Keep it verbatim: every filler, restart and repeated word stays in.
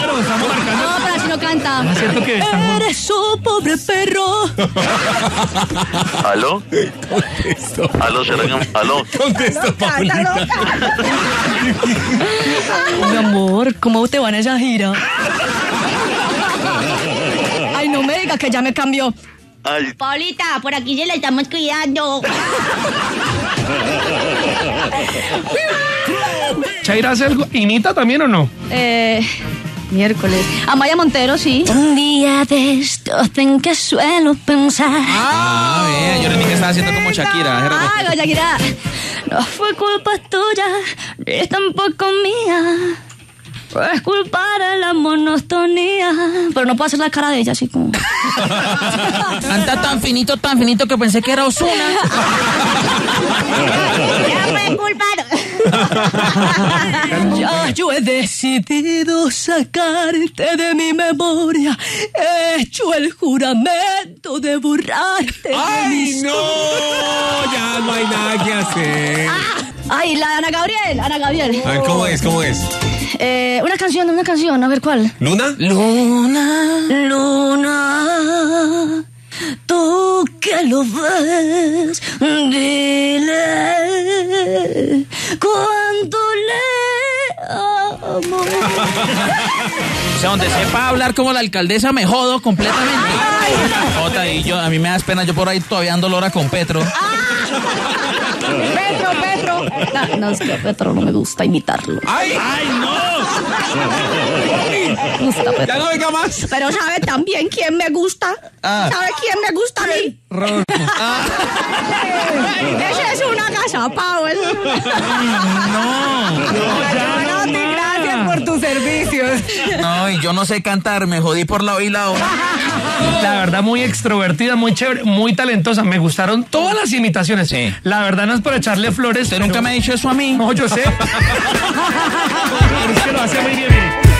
Pero lo estamos marcando. No, pero así no canta. ¿No es cierto que estamos... Eres un pobre perro. ¿Aló? Contesto. ¿Aló, Serena? ¿Aló? Contesto, Paulita. Mi amor, ¿cómo te van a esa gira? Ay, no me digas que ya me cambió. Ay. Paulita, por aquí se la estamos cuidando. ¿Shakira hace algo? ¿Imita también o no? Eh... Miércoles. A Maya Montero, sí. Un día de estos en que suelo pensar. Ah, bien. Yo le dije que estaba haciendo como Shakira. Ah, como Shakira. No fue culpa tuya, ni tampoco mía. Es culpa de la monotonía. Pero no puedo hacer la cara de ella así como... Canta tan finito, tan finito que pensé que era Ozuna. Ya me culparon. Ya yo he decidido sacarte de mi memoria. He hecho el juramento de borrarte. ¡Ay, no! Ya no hay nada que hacer. ¡Ay, la de Ana Gabriel! Ana Gabriel. A ver, ¿cómo es? ¿Cómo es? Eh, una canción, una canción, a ver cuál. ¿Luna? Luna, Luna, tú que lo ves, dile cuánto le amo. O sea, donde sepa hablar como la alcaldesa me jodo completamente. Ay, Jota, y yo, a mí me das pena, yo por ahí todavía ando lora con Petro. Petro, Petro. No, no, es que a Petro no me gusta imitarlo. ¡Ay! ¡Ay, no! Gusta Petro. Ya no venga más. Pero ¿sabe también quién me gusta? Ah. ¿Sabe quién me gusta a mí? Ah. Esa es una casa, Pau. Es una... No. No, ya no, no. Gracias por tus servicios. No, y yo no sé cantar, me jodí por la oída. La verdad, muy extrovertida, muy chévere, muy talentosa. Me gustaron todas las imitaciones. Sí. La verdad no es para echarle flores. Usted nunca pero... me ha dicho eso a mí. No, yo sé. Es que lo hace muy bien, mire.